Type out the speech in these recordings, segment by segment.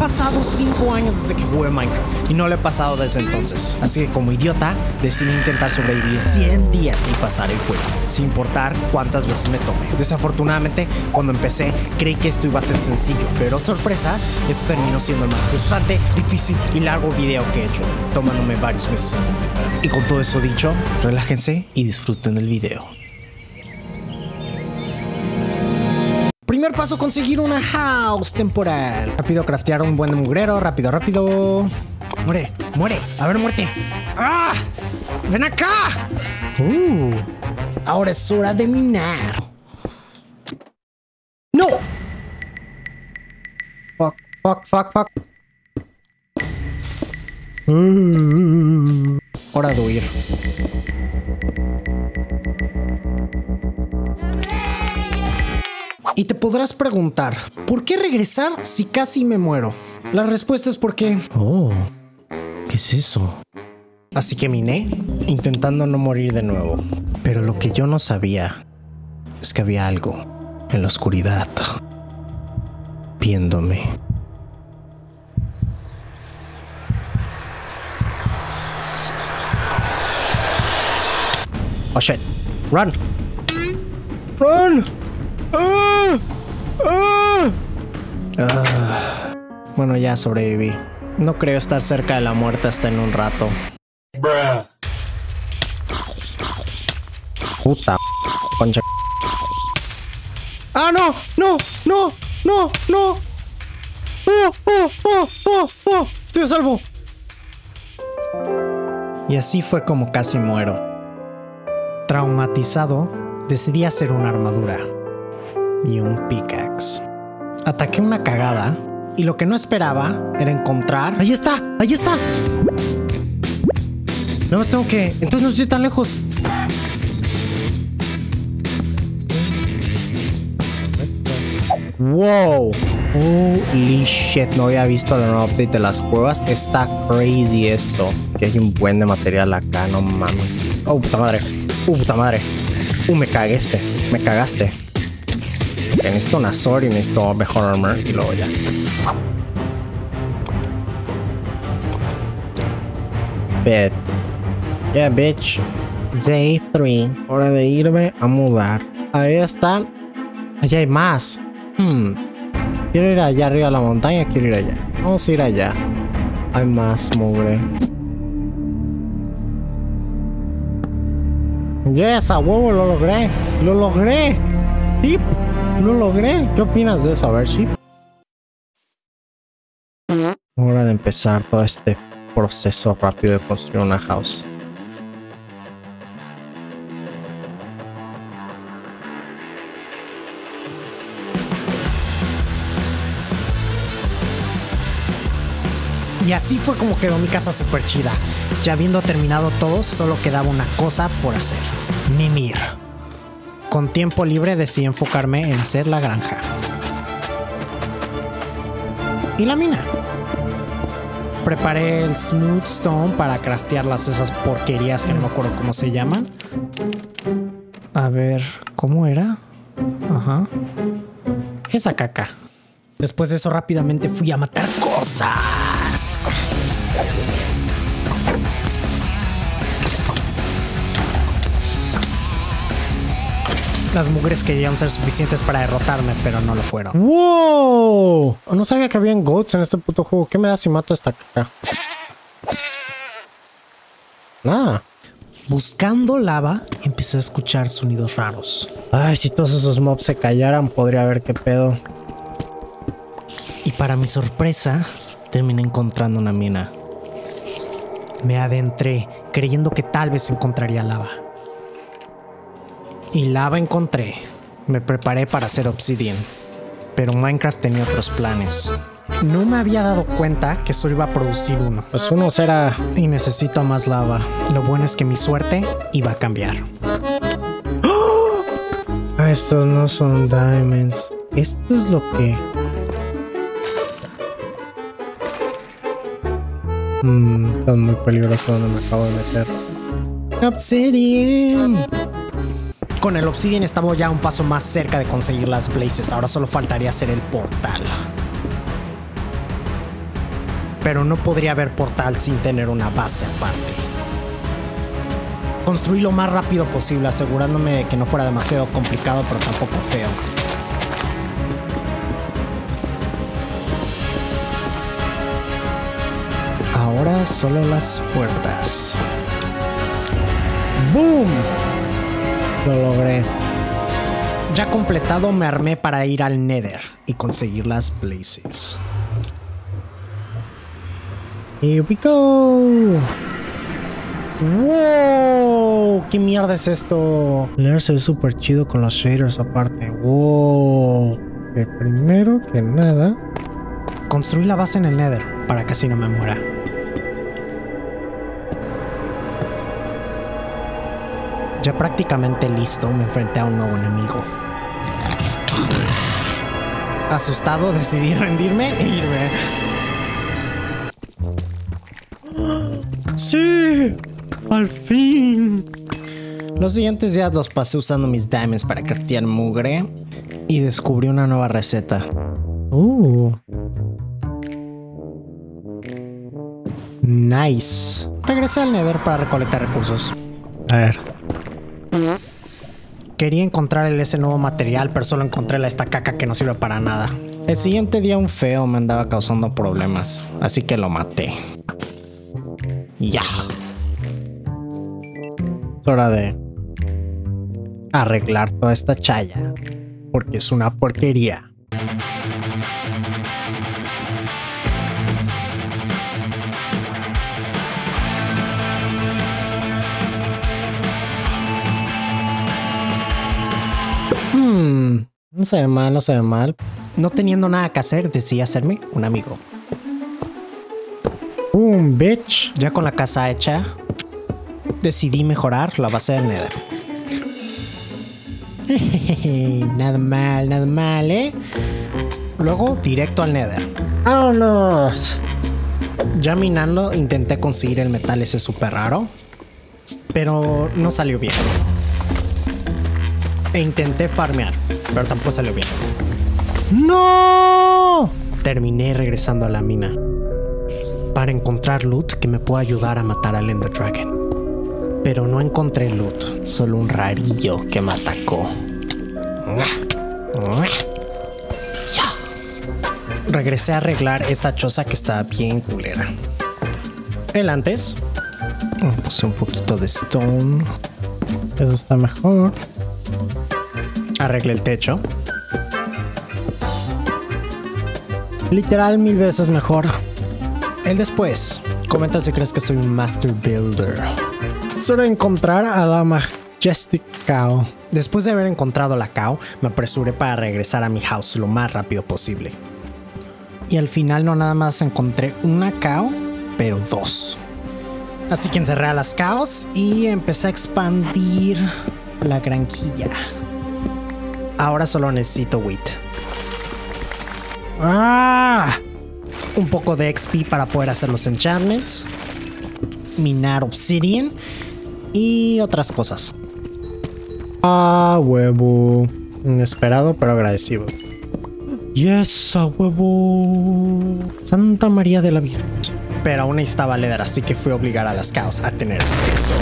pasado 5 años desde que jugué Minecraft y no lo he pasado desde entonces. Así que como idiota decidí intentar sobrevivir 100 días y pasar el juego, sin importar cuántas veces me tome. Desafortunadamente, cuando empecé, creí que esto iba a ser sencillo, pero sorpresa, esto terminó siendo el más frustrante, difícil y largo video que he hecho, tomándome varios meses en completar. Y con todo eso dicho, relájense y disfruten el video. Primer paso, conseguir una house temporal. Rápido, craftear un buen mugrero. Rápido, rápido. Muere, muere. A ver, muerte. ¡Ah! ¡Ven acá! Ahora es hora de minar. ¡No! Fuck, fuck, fuck, fuck. Hora de huir. Y te podrás preguntar, ¿por qué regresar si casi me muero? La respuesta es porque... Oh, ¿qué es eso? Así que miné, intentando no morir de nuevo. Pero lo que yo no sabía es que había algo en la oscuridad, viéndome. Oh shit, run. Run. Bueno, ya sobreviví. No creo estar cerca de la muerte hasta en un rato. Bruh. Puta concha. ¡Ah, no! ¡No! ¡No! ¡No! ¡No! ¡Oh! ¡Oh! ¡Oh! ¡Oh! ¡Oh! ¡Estoy a salvo! Y así fue como casi muero. Traumatizado, decidí hacer una armadura y un pickaxe. Ataqué una cagada y lo que no esperaba era encontrar... ¡Ahí está! ¡Ahí está! No más tengo que... Entonces no estoy tan lejos. ¡Wow! ¡Holy shit! No había visto la nueva update de las cuevas. Está crazy esto. Que hay un buen de material acá, no mames. ¡Oh, puta madre! ¡Oh, puta madre! ¡Oh, me cagué este! ¡Me cagaste! Necesito una sword y necesito mejor armor y luego ya. Bed. Yeah, bitch. Day 3. Hora de irme a mudar. Ahí están. Allá hay más. Quiero ir allá arriba a la montaña. Quiero ir allá. Vamos a ir allá. Hay más, mugre. Yes, a huevo, lo logré. Lo logré. Hip. Lo logré. ¿Qué opinas de eso? A ver, Chip. Hora de empezar todo este proceso rápido de construir una house. Y así fue como quedó mi casa super chida. Ya habiendo terminado todo, solo quedaba una cosa por hacer. Mimir. Con tiempo libre decidí enfocarme en hacer la granja y la mina. Preparé el smooth stone para craftearlas, esas porquerías que no me acuerdo cómo se llaman. A ver, ¿cómo era? Ajá. Esa caca. Después de eso rápidamente fui a matar cosas. Las mugres querían ser suficientes para derrotarme, pero no lo fueron. ¡Wow! No sabía que habían goats en este puto juego. ¿Qué me da si mato a esta caca? Nada. Buscando lava, empecé a escuchar sonidos raros. Ay, si todos esos mobs se callaran, podría ver qué pedo. Y para mi sorpresa, terminé encontrando una mina. Me adentré, creyendo que tal vez encontraría lava. Y lava encontré. Me preparé para hacer obsidian, pero Minecraft tenía otros planes. No me había dado cuenta que solo iba a producir uno. Pues uno será... Y necesito más lava. Lo bueno es que mi suerte iba a cambiar. ¡Oh! Estos no son diamonds. Esto es lo que... es muy peligroso donde me acabo de meter. Obsidian. Con el obsidian estamos ya un paso más cerca de conseguir las blazes. Ahora solo faltaría hacer el portal. pero no podría haber portal sin tener una base aparte. Construí lo más rápido posible, asegurándome de que no fuera demasiado complicado, pero tampoco feo. Ahora solo las puertas. ¡Boom! Lo logré. Ya completado, me armé para ir al Nether y conseguir las Blazes. Here we go. ¡Wow! ¿Qué mierda es esto? Leer se ve súper chido con los shaders aparte. ¡Wow! Que primero que nada, construí la base en el Nether para que así no me muera. Ya prácticamente listo, me enfrenté a un nuevo enemigo. Asustado, decidí rendirme e irme. ¡Sí! ¡Al fin! Los siguientes días los pasé usando mis diamonds para craftear mugre y descubrí una nueva receta. Nice. Regresé al Nether para recolectar recursos. A ver. Quería encontrar ese nuevo material, pero solo encontré esta caca que no sirve para nada. El siguiente día un feo me andaba causando problemas, así que lo maté. Ya. Es hora de arreglar toda esta chaya, porque es una porquería. No se ve mal, no se ve mal. No teniendo nada que hacer, decidí hacerme un amigo. ¡Boom, bitch! Ya con la casa hecha, decidí mejorar la base del Nether. Nada mal, ¿eh? Luego, directo al Nether. ¡Vámonos! Ya minando, intenté conseguir el metal ese súper raro, pero no salió bien. E intenté farmear, pero tampoco salió bien. ¡No! Terminé regresando a la mina para encontrar loot que me pueda ayudar a matar al Ender Dragon. Pero no encontré loot, solo un rarillo que me atacó. Regresé a arreglar esta choza que estaba bien culera. El antes. Puse un poquito de stone. Eso está mejor. Arreglé el techo. Literal 1000 veces mejor. El después. Comenta si crees que soy un master builder. Solo encontrar a la majestic cow. Después de haber encontrado la cow, me apresuré para regresar a mi house lo más rápido posible. Y al final no nada más encontré una cow, pero dos. Así que encerré a las cows y empecé a expandir la granjilla. Ahora solo necesito wheat. Un poco de XP para poder hacer los enchantments, minar obsidian y otras cosas. Huevo. Inesperado pero agradecido. Yes, a huevo. Santa María de la Virgen. Pero aún estaba Leder, así que fui a obligar a las cows a tener sexo.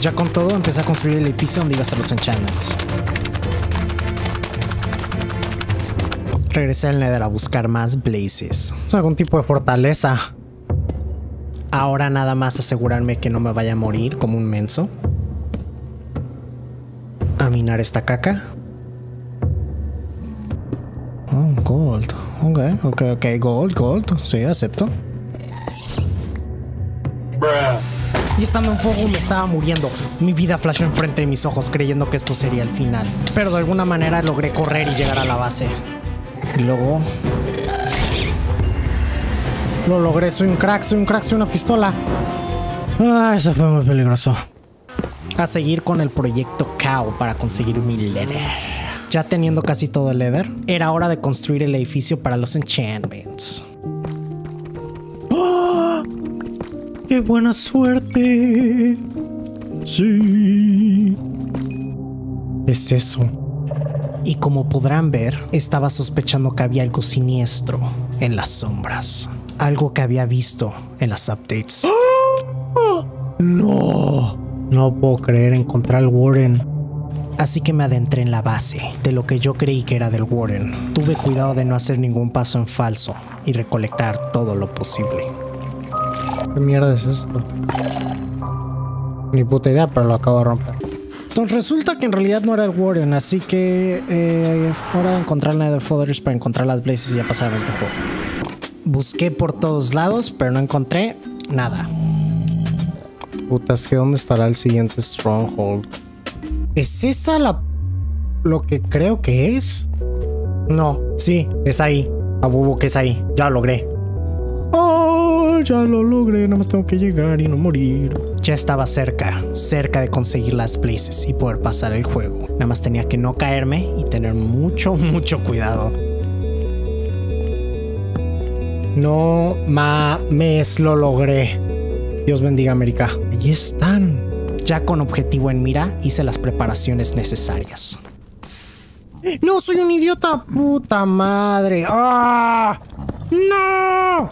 Ya con todo empecé a construir el edificio donde iba a hacer los enchantments. Regresé al Nether a buscar más Blazes. Es algún tipo de fortaleza. Ahora nada más asegurarme que no me vaya a morir como un menso. A minar esta caca. Oh, gold. Ok, gold. Sí, acepto. Y estando en fuego me estaba muriendo. Mi vida flashó enfrente de mis ojos creyendo que esto sería el final. Pero de alguna manera logré correr y llegar a la base. Y luego lo logré, soy un crack, soy una pistola. Eso fue muy peligroso. A seguir con el proyecto Cow para conseguir mi leather. Ya teniendo casi todo el leather, era hora de construir el edificio para los enchantments. ¡Oh! ¡Qué buena suerte! Sí. Es eso. Y como podrán ver, estaba sospechando que había algo siniestro en las sombras. algo que había visto en las updates. ¡No! No puedo creer, encontrar al Warren. Así que me adentré en la base de lo que yo creí que era del Warren. Tuve cuidado de no hacer ningún paso en falso y recolectar todo lo posible. ¿Qué mierda es esto? Ni puta idea, pero lo acabo de romper. Entonces resulta que en realidad no era el Warren, así que ahora encontrar Nether Fodders para encontrar las Blazes y ya pasar el juego. Busqué por todos lados, pero no encontré nada. Putas, ¿que dónde estará el siguiente Stronghold? ¿Es esa lo que creo que es? No, sí, es ahí. A huevo que es ahí, ya lo logré. ¡Oh, ya lo logré! Nada más tengo que llegar y no morir. Ya estaba cerca de conseguir las Blazes y poder pasar el juego. Nada más tenía que no caerme y tener mucho cuidado. No mames, lo logré. Dios bendiga América. Allí están. Ya con objetivo en mira, hice las preparaciones necesarias. ¡No, soy un idiota! ¡Puta madre! ¡Ah! ¡No!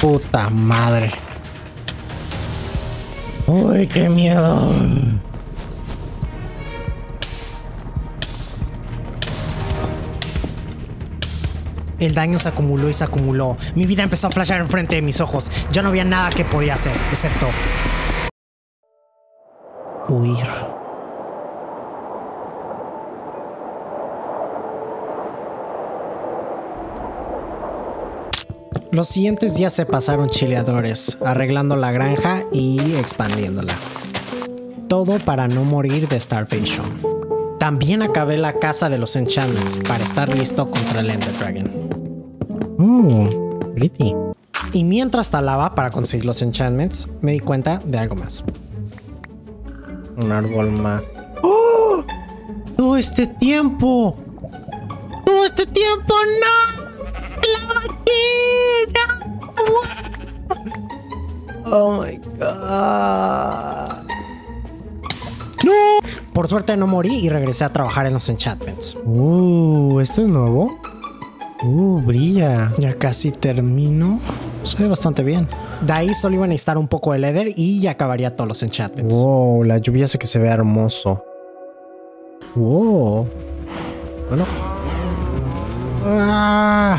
Puta madre. Uy, qué miedo. El daño se acumuló y se acumuló. Mi vida empezó a flashear enfrente de mis ojos. Ya no había nada que podía hacer, excepto huir. Los siguientes días se pasaron chileadores, arreglando la granja y expandiéndola. Todo para no morir de starvation. También acabé la casa de los enchantments para estar listo contra el Ender Dragon. Pretty. Y mientras talaba para conseguir los enchantments, me di cuenta de algo más. Un árbol más. ¡Oh! ¡Todo este tiempo! ¡Todo este tiempo! ¡No! ¡La oh my god. ¡No! Por suerte no morí y regresé a trabajar en los enchantments. ¿Esto es nuevo? Brilla. Ya casi termino. Se ve bastante bien. De ahí solo iba a necesitar un poco de leather y ya acabaría todos los enchantments. Wow, la lluvia hace que se vea hermoso. Wow. Bueno. Ah.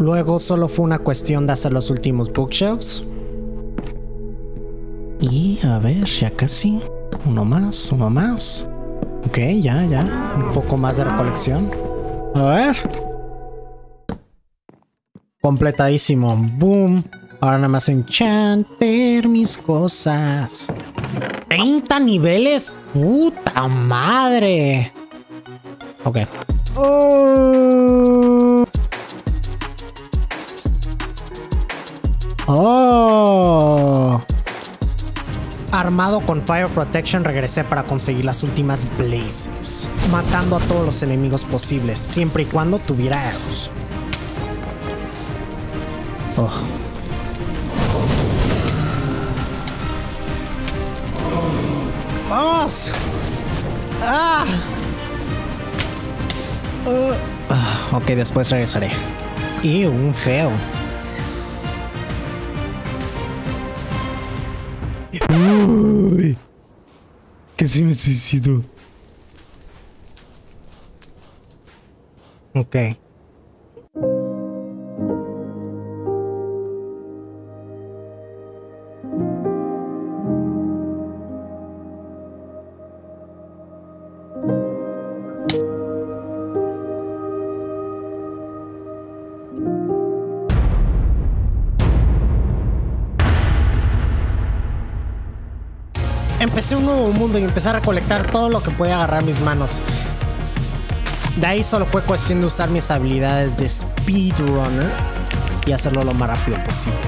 Luego solo fue una cuestión de hacer los últimos bookshelves. Y a ver, ya casi. Uno más. Ok, ya. Un poco más de recolección. A ver. Completadísimo. Boom. Ahora nada más enchantar mis cosas. 30 niveles. Puta madre. Ok. Oh. Armado con Fire Protection, regresé para conseguir las últimas Blazes, matando a todos los enemigos posibles, siempre y cuando tuviera arrows. Oh. ¡Vamos! ¡Ah! Ok, después regresaré. Y un feo. Uy, casi me suicido. Ok. Empecé un nuevo mundo y empecé a recolectar todo lo que podía agarrar mis manos. De ahí solo fue cuestión de usar mis habilidades de speedrunner y hacerlo lo más rápido posible.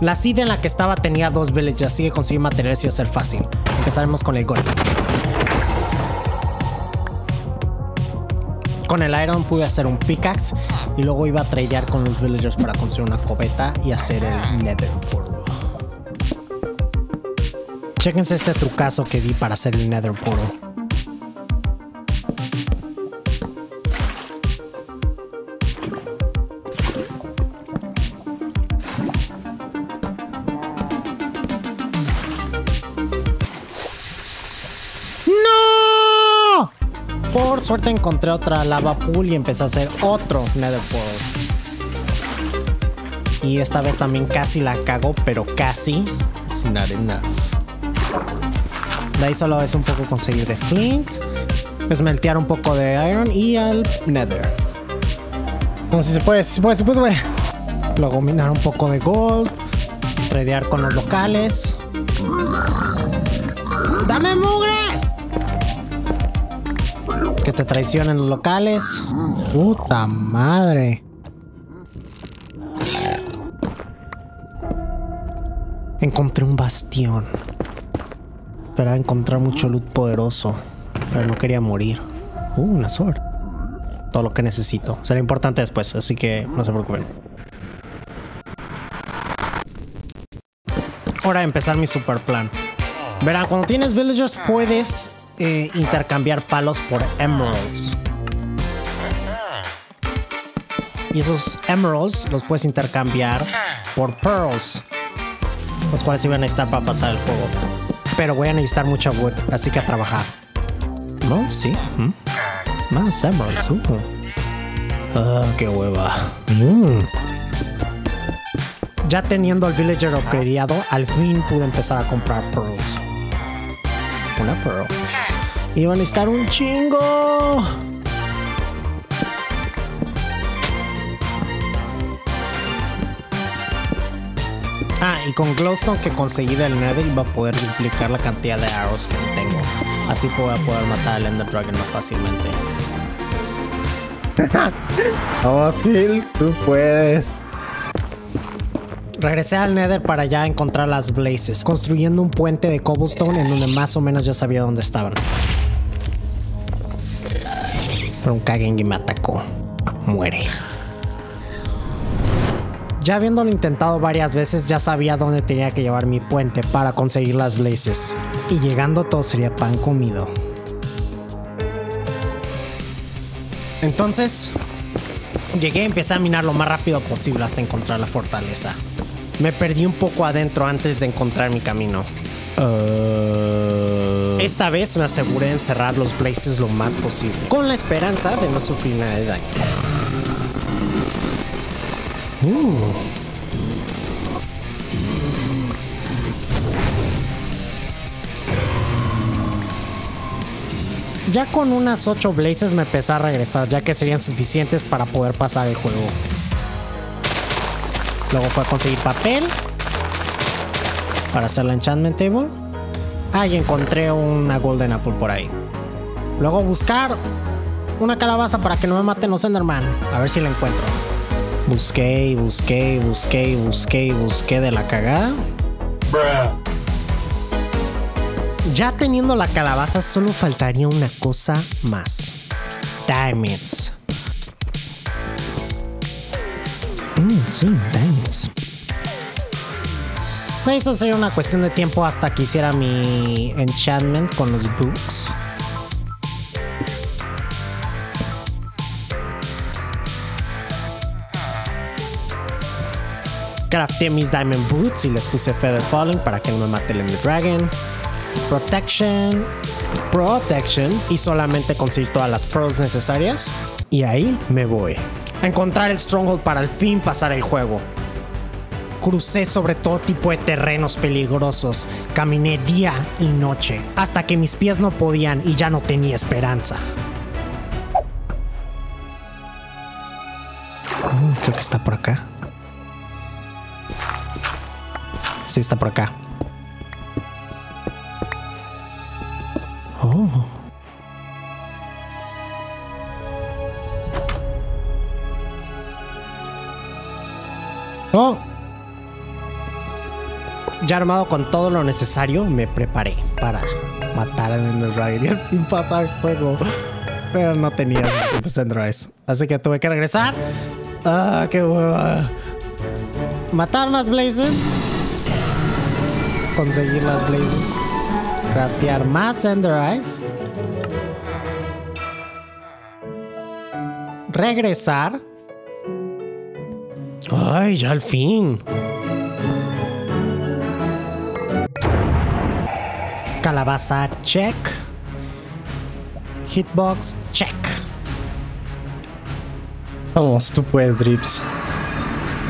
La seed en la que estaba tenía 2 villages, así que conseguir materiales iba a ser fácil. Empezaremos con el gold. Con el iron pude hacer un pickaxe y luego iba a tradear con los villagers para conseguir una cobeta y hacer el nether portal. Chéquense este trucazo que di para hacer el Nether Portal. Por suerte encontré otra lava pool y empecé a hacer otro Nether Portal. Y esta vez también casi la cago, pero casi sin arena. De ahí solo es un poco conseguir de flint, esmeltear un poco de iron y al Nether. Como si se puede, luego minar un poco de gold, tradear con los locales. ¡Dame mugre! Que te traicionen los locales. Puta madre. Encontré un bastión. Esperaba encontrar mucho loot poderoso, pero no quería morir. Una sword. Todo lo que necesito. Será importante después, así que no se preocupen. Hora de empezar mi super plan. Verán, cuando tienes villagers puedes intercambiar palos por emeralds. Y esos emeralds los puedes intercambiar por pearls, los cuales iban a necesitar para pasar el juego. Pero voy a necesitar mucha wood, así que a trabajar. ¿No? Sí. Más emeralds. Qué hueva. Ya teniendo el villager upgradeado, al fin pude empezar a comprar pearls. Una pearl. Iban a necesitar un chingo. Y con glowstone que conseguí del Nether iba a poder duplicar la cantidad de arrows que tengo. Así voy a poder matar al Ender Dragon más fácilmente. Oh, sí, tú puedes. Regresé al Nether para ya encontrar las Blazes, construyendo un puente de cobblestone en donde más o menos ya sabía dónde estaban. Pero un Kagengi me atacó. Muere. Ya habiéndolo intentado varias veces, ya sabía dónde tenía que llevar mi puente para conseguir las Blazes. Y llegando todo sería pan comido. Entonces, llegué y empecé a minar lo más rápido posible hasta encontrar la fortaleza. Me perdí un poco adentro antes de encontrar mi camino. Esta vez me aseguré de encerrar los blazes lo más posible, con la esperanza de no sufrir nada de daño. Ya con unas 8 blazes me empecé a regresar, ya que serían suficientes para poder pasar el juego. Luego fue a conseguir papel para hacer la enchantment table. Y encontré una golden apple por ahí. Luego buscar una calabaza para que no me maten los Enderman. A ver si la encuentro. Busqué, busqué de la cagada. Ya teniendo la calabaza solo faltaría una cosa más. Diamonds. Diamonds. Eso sería una cuestión de tiempo hasta que hiciera mi enchantment con los books. Crafté mis diamond boots y les puse feather falling para que no me mate el Ender Dragon. Protection. Y solamente conseguir todas las pearls necesarias. Y ahí me voy a encontrar el Stronghold para al fin pasar el juego. Crucé sobre todo tipo de terrenos peligrosos. Caminé día y noche hasta que mis pies no podían y ya no tenía esperanza. Creo que está por acá. Sí, está por acá. Ya armado con todo lo necesario, me preparé para matar al Ender Dragon y al fin pasar el juego. Pero no tenía suficientes Endermans, así que tuve que regresar. ¡Qué hueva! Matar más Blazes. conseguir las blazes. Craftear más Ender Eyes. Regresar. Ay, ya al fin. Calabaza, check. Hitbox, check. Vamos, tú puedes, Drips.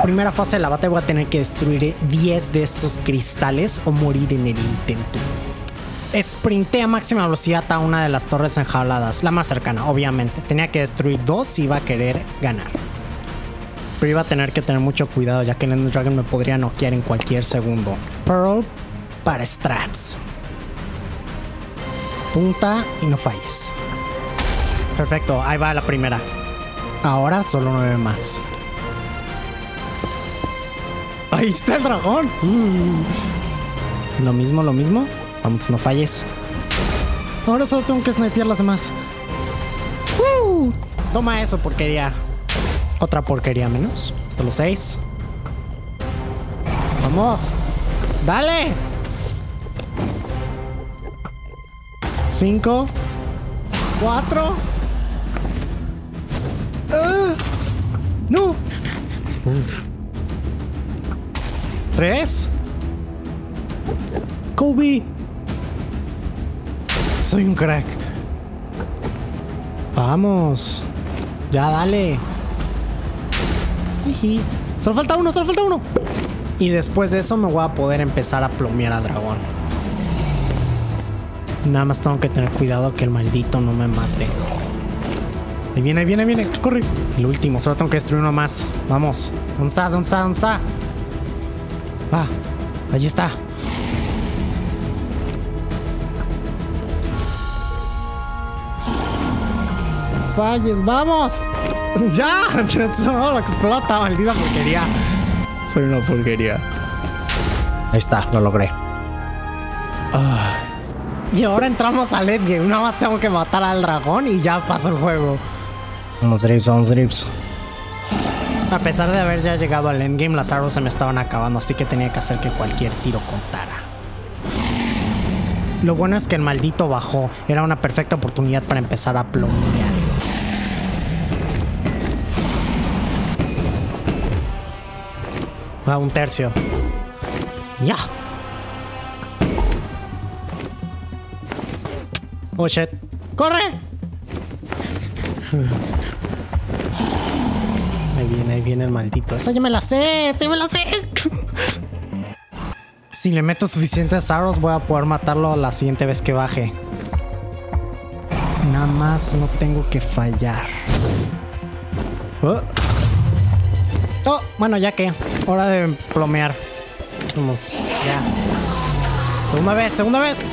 Primera fase de la batalla, voy a tener que destruir 10 de estos cristales o morir en el intento. Sprinté a máxima velocidad a una de las torres enjauladas, la más cercana, obviamente. Tenía que destruir 2 si iba a querer ganar. Pero iba a tener que tener mucho cuidado, ya que el Ender Dragon me podría noquear en cualquier segundo. Pearl para strats. Punta y no falles. Perfecto, ahí va la primera. Ahora solo 9 más. ¡Ahí está el dragón! Lo mismo, lo mismo. Vamos, no falles. Ahora solo tengo que snipear las demás. Toma eso, porquería. Otra porquería menos. De los 6. ¡Vamos! ¡Dale! 5. 4. ¡No! 3. Kobe. Soy un crack. Vamos. Ya, dale. Solo falta uno, solo falta uno. Y después de eso me voy a poder empezar a plomear al dragón. Nada más tengo que tener cuidado que el maldito no me mate. Ahí viene, ahí viene, ahí viene. Corre. El último, solo tengo que destruir uno más. Vamos. ¿Dónde está? ¿Dónde está? ¿Dónde está? Ah, allí está. Falles, vamos. ¡Ya! No, explota, maldita porquería. Soy una porquería. Ahí está, lo logré. Y ahora entramos al Endgame. Nada más tengo que matar al dragón y ya pasó el juego. Vamos, Drips, vamos, Drips. A pesar de haber ya llegado al Endgame, las armas se me estaban acabando, así que tenía que hacer que cualquier tiro contara. Lo bueno es que el maldito bajó. Era una perfecta oportunidad para empezar a plomear. A 1/3. Ya. Oh shit. ¡Corre! Ahí viene el maldito. ¡Esa ya me la sé! ¡Sí me la sé! Si le meto suficientes arrows voy a poder matarlo la siguiente vez que baje. Nada más no tengo que fallar. Oh. Oh, bueno, ya que. Hora de plomear. Vamos, ya. Segunda vez, segunda vez.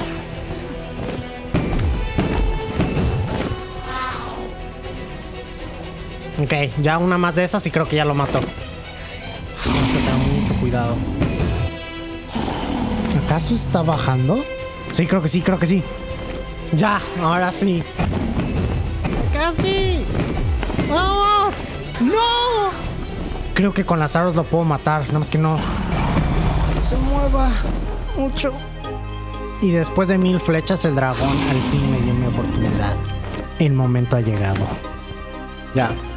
Ok, ya una más de esas y creo que ya lo mato. Tenemos que tener mucho cuidado. ¿Acaso está bajando? Sí, creo que sí, creo que sí. Ya, ahora sí. ¡Casi! ¡Vamos! ¡No! Creo que con las armas lo puedo matar. Nada más que no se mueva mucho. Y después de 1000 flechas, el dragón al fin me dio mi oportunidad. El momento ha llegado. Ya,